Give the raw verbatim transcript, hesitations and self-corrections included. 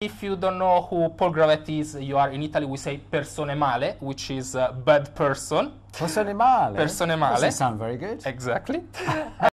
If you don't know who Paul Gravett is, you are in Italy, we say persone male, which is uh, bad person. Persone male. Persone male. Doesn't sound very good. Exactly.